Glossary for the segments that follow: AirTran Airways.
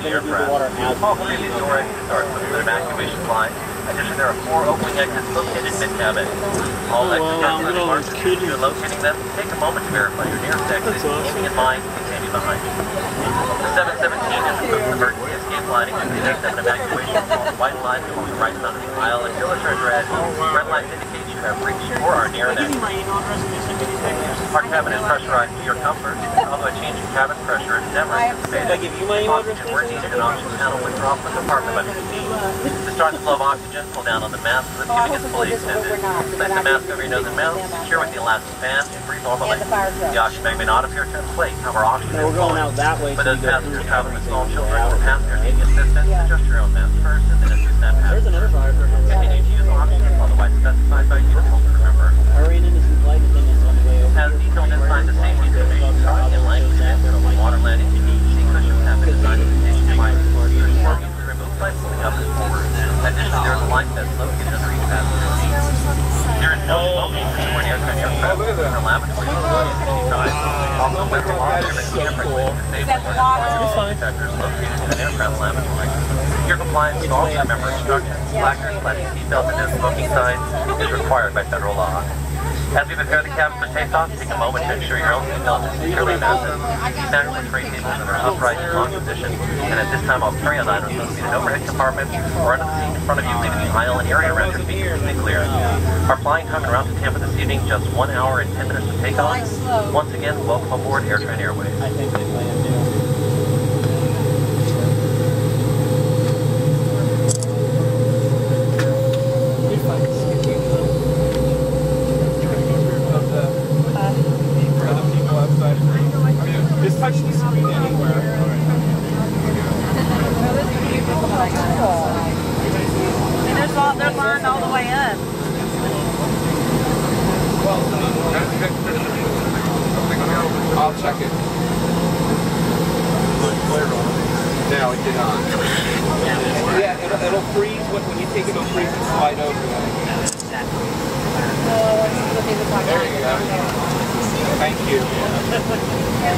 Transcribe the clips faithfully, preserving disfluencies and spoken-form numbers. they're going to do the water out. Hopefully these doors are an evacuation line. Additionally, there are four opening exits located mid-cabin. All oh, exits are well, marked. If you're locating them, take a moment to verify your nearest exit, awesome. Keeping in mind continue behind you. The seven seventeen is equipped with emergency escape lighting and the exit evacuation from white line along the right side of the aisle until it turns red. Red lights indicate you have reached or are near an exit. Our cabin is pressurized to your comfort, although a change in cabin pressure is never anticipated. I give you my oxygen where needed, an oxygen panel withdraw from the compartment by fifteen. To start the flow of oxygen, pull down on the mask so the tubing is fully extended. Place the mask over your nose and mouth, secure with the elastic band, and breathe normally. The oxygen bag may not appear to inflate, however oxygen is flowing. But those passengers traveling with small children or passengers needing assistance, adjust your own mask first and then assist that passenger. Continue to use oxygen, otherwise specified by you, to remember. As detailed inside the safety information starting in language and the water landing, seat cushions have been designed to contain devices for your smoking to remove lights coming up and forward. Additionally, there is a light that's located under each passenger seat. There is no smoking when aircraft are present in the lavatory facility sixty-five. Also, there's a lot of different aircraft ways to save the smoke detectors located in an aircraft lavatory. Your compliance with all member instructions, blackers, flashing seatbelts, and no smoking signs is required by federal law. As we prepare the cabin for takeoff, take a moment to ensure your own seatbelt is securely fastened. Seat backs and tray tables are upright in long position, and at this time all carry-on items will be in an overhead compartment or under the seat in front of you, leaving the aisle and area around your feet completely clear. Our flying time en route to Tampa this evening, just one hour and ten minutes to takeoff. Once again, welcome aboard AirTran Airways. I'll check it. No, it did not. Yeah, it'll, it'll freeze when, when you take it, it'll freeze and slide over. There you go. Thank you. Yeah.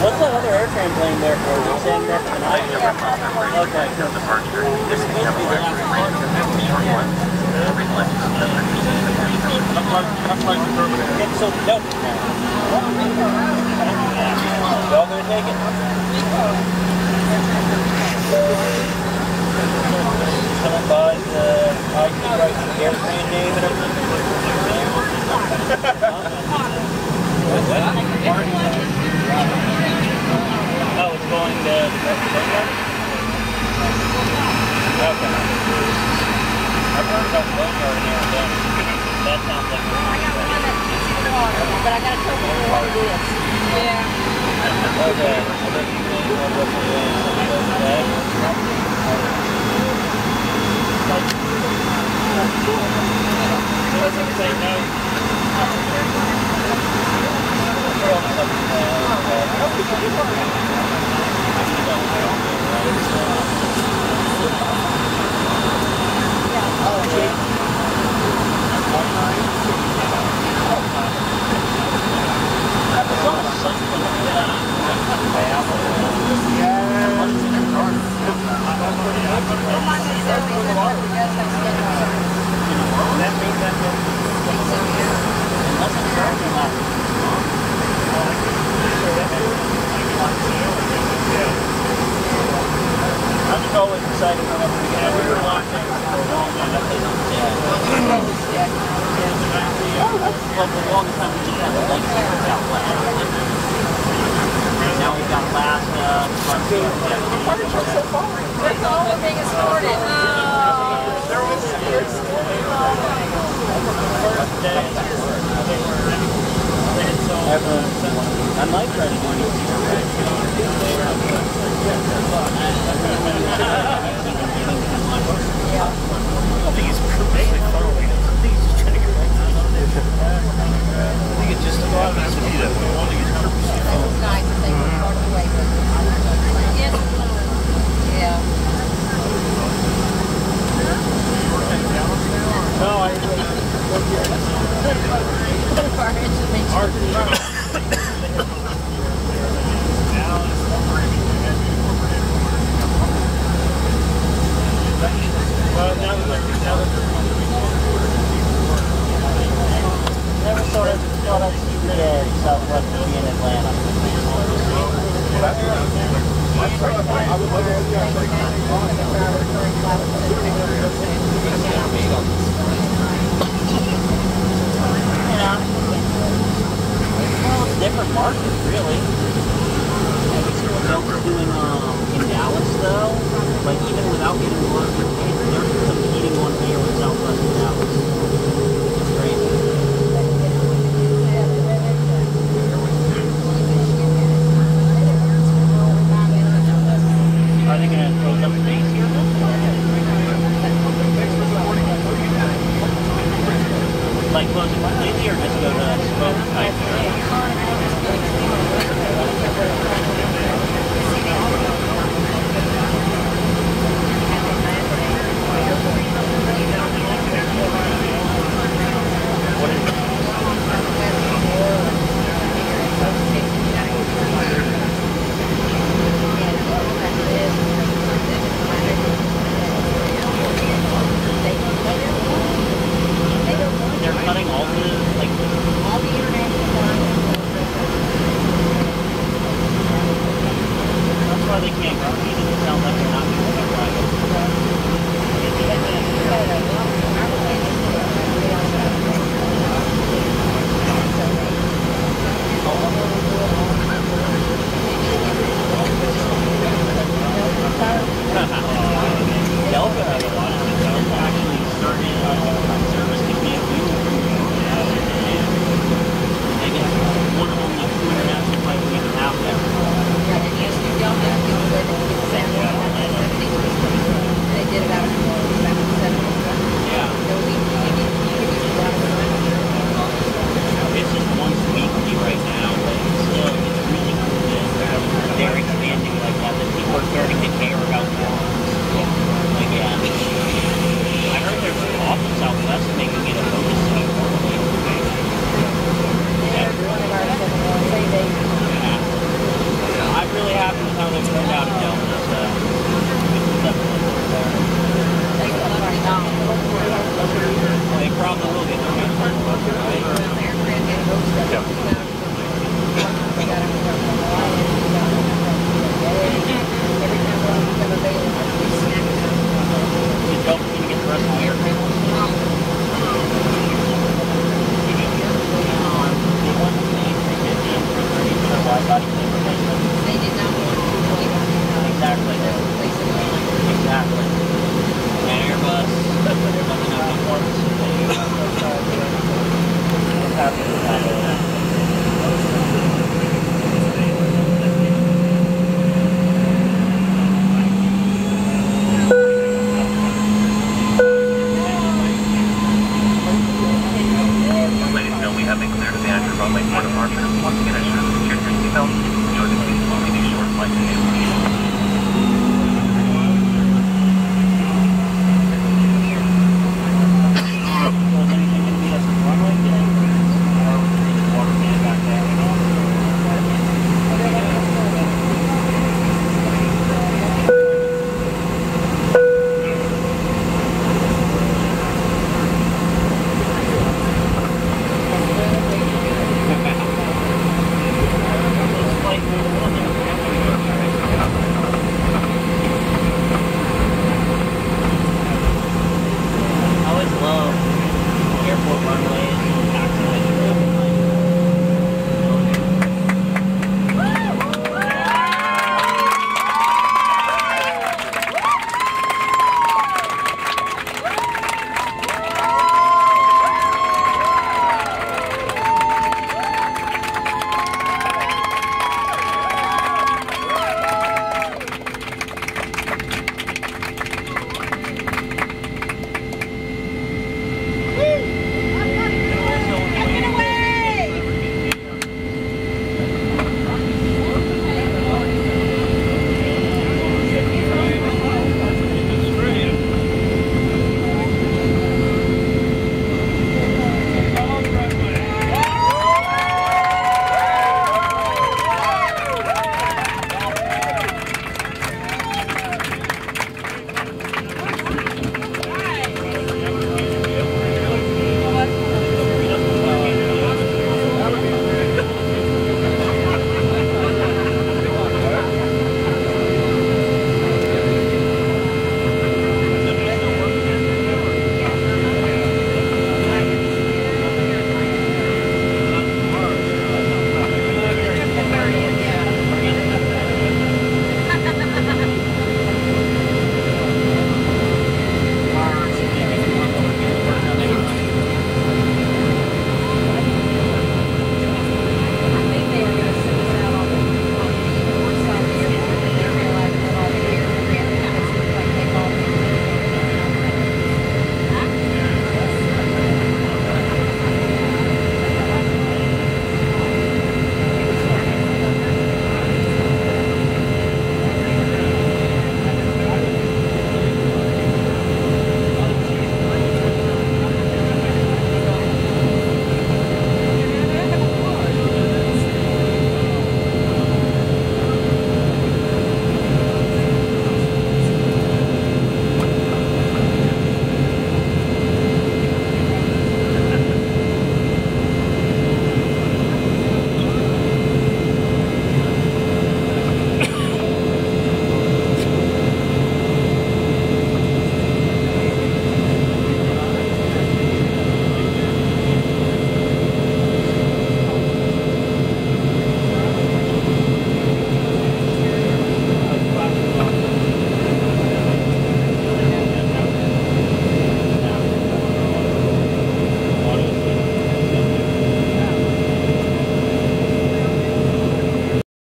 What? What? double motor in there, then that sounds like I got one that's easy to water, but I got a couple of water this. Yeah. Okay. I'll let you know what you're doing. Doesn't say no. Like even without getting work, they're competing on air with Southwest Dallas.